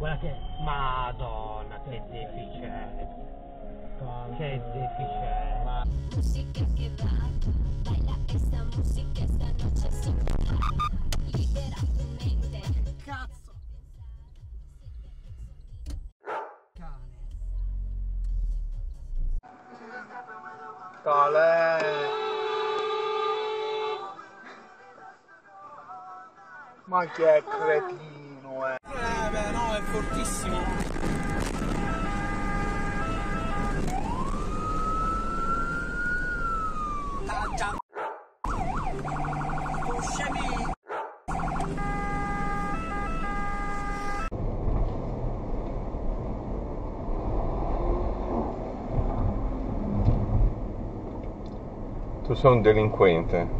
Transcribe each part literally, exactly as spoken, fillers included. Guarda che... Madonna, che deficiente. Che deficiente. Ma... Musica che va, baila questa musica, stanotte si va. Libera tu mente. Che cazzo? Cane. Cale. Ma che è cretino, eh! Eh beh no, è fortissimo! Taggia! Tu scemi! Tu sei un delinquente.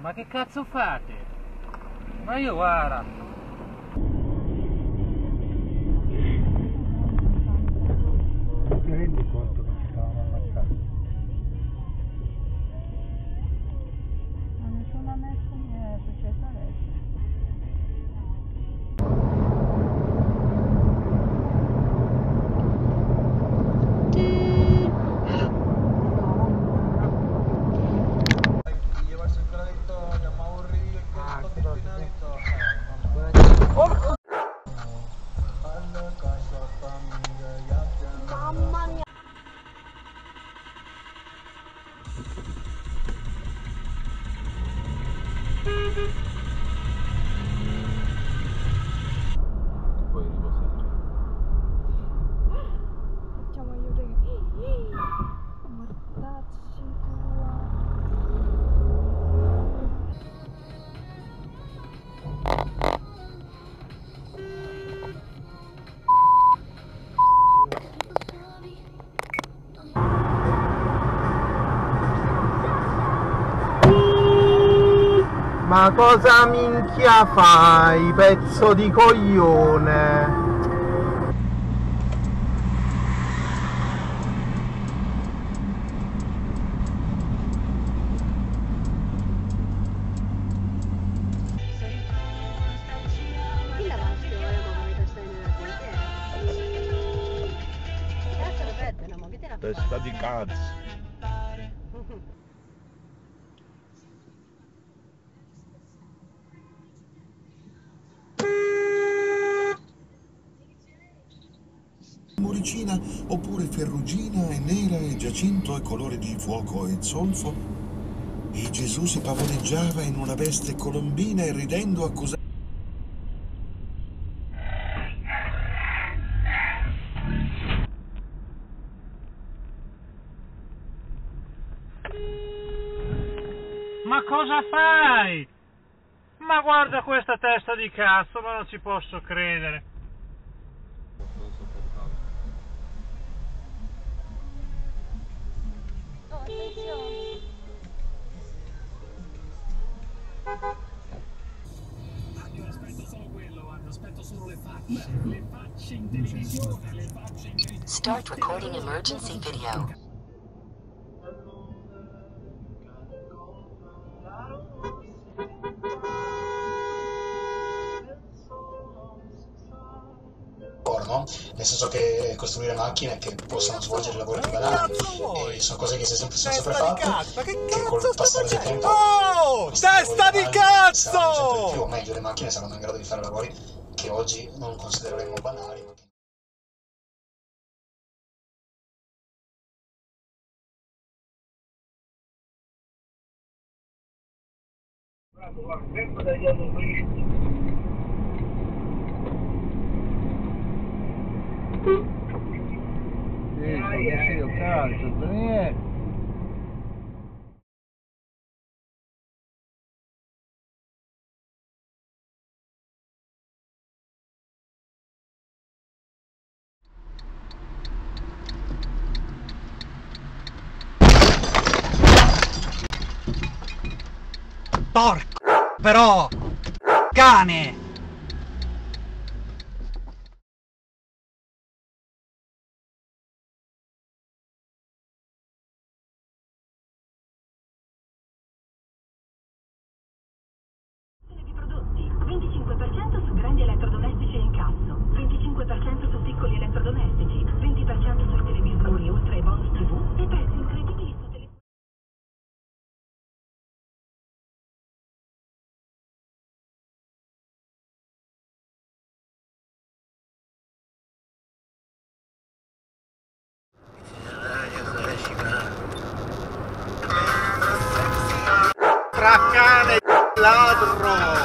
Ma che cazzo fate? Ma io guarda! Ti rendi conto che ci stavamo ammazzando? Ma nessuna messa mi è successa adesso. Ma cosa minchia fai, pezzo di coglione? Testa di cazzo. Muricina oppure ferrugina e nera e giacinto e colore di fuoco e zolfo, e Gesù si pavoneggiava in una veste colombina e ridendo accusava. Ma cosa fai? Ma guarda questa testa di cazzo, ma non ci posso credere. Ah, io aspetto solo quello, aspetto solo le facce, le facce in televisione, le facce in televisione. Start recording emergency video. Porno, nel senso che costruire macchine che possano svolgere lavori doganali, e sono cose che si sono sempre fatte. Ma che cazzo stai facendo? Oh, testa di cazzo! Più o meglio, le macchine saranno in grado di fare lavori che oggi non considereremo banali. Io calcio, niente. Porco però, cane. Cane ladro!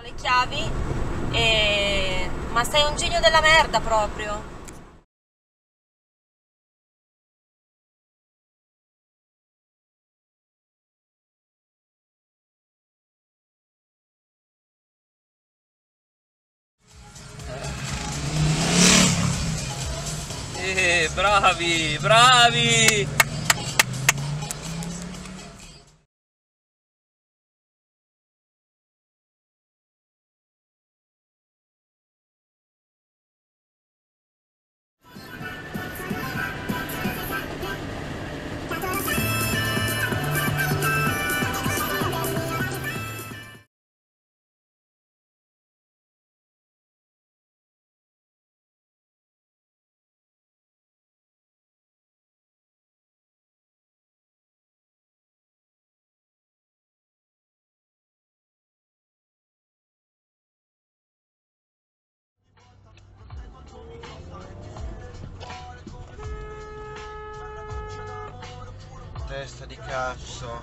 Le chiavi e... ma sei un genio della merda proprio! Eh, bravi, bravi! Testa di cazzo.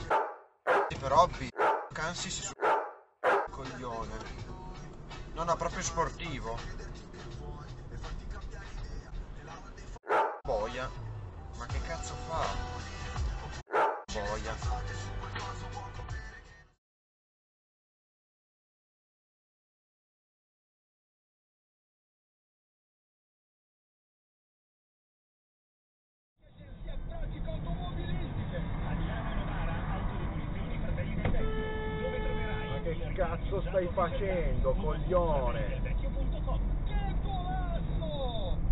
Sì, però b******, cansi si su... coglione. Non ha proprio sportivo. Boia. Ma che cazzo fa? Boia. Cazzo stai facendo, coglione? Che golasso!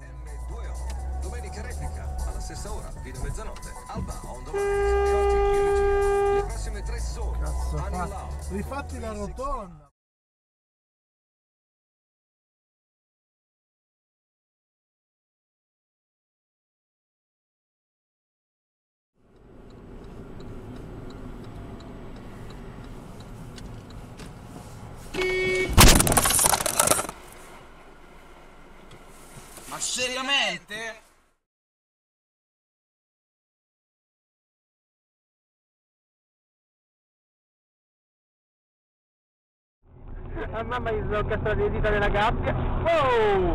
emme due o, domenica replica, alla stessa ora, fino a mezzanotte, Alba, on the line, le prossime tre sono, rifatti la rotonda. Seriamente? Ah, mamma, gli sono cassato le dita della gabbia. Oh!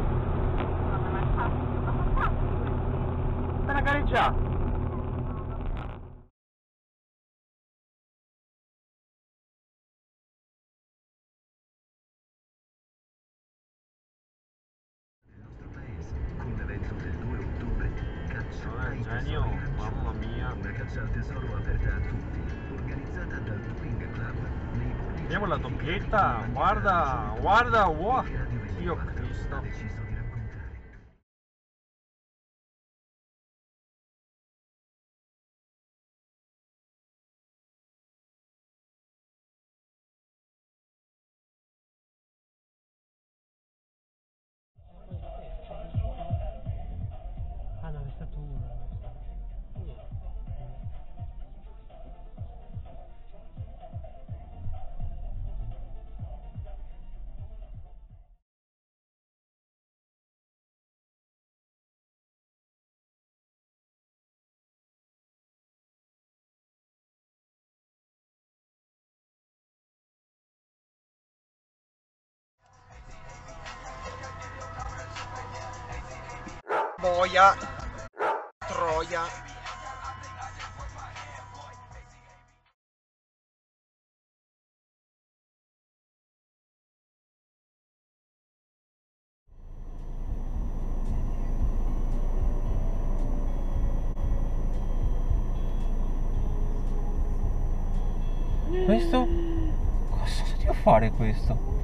Ma la gareggia! Genio, mamma mia. Una caccia al tesoro aperta a tutti, organizzata dal Touring Club. Vediamo la doppietta, guarda, guarda, wow, Dio Cristo. Boia, troia. Questo? Cosa devo fare questo?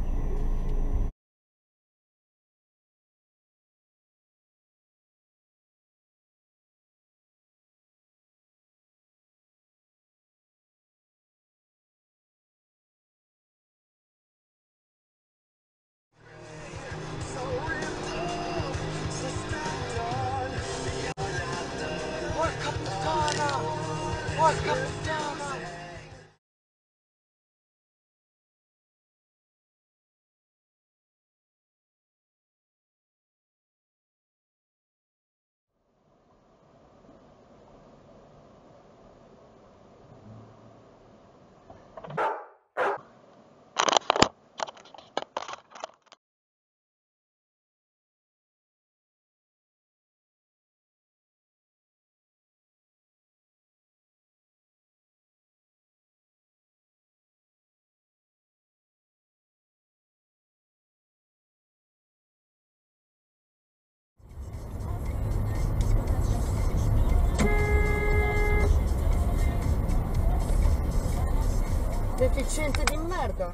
Deficiente di merda.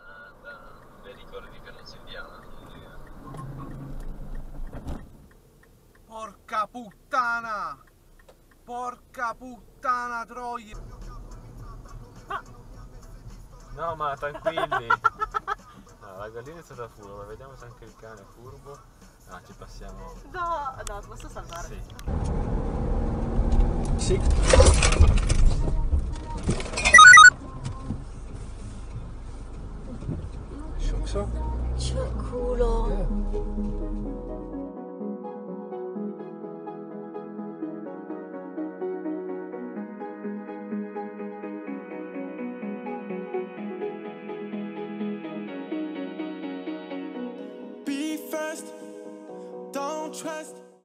Le ricordi che non si indiana. Porca puttana! Porca puttana troia! Ah. No, ma tranquilli. No, la gallina è stata furba, vediamo se anche il cane è furbo. Ah, ci passiamo. No, no, posso salvare? Sì. Sì. Ciuccio? Ciucculo. Yeah. Trust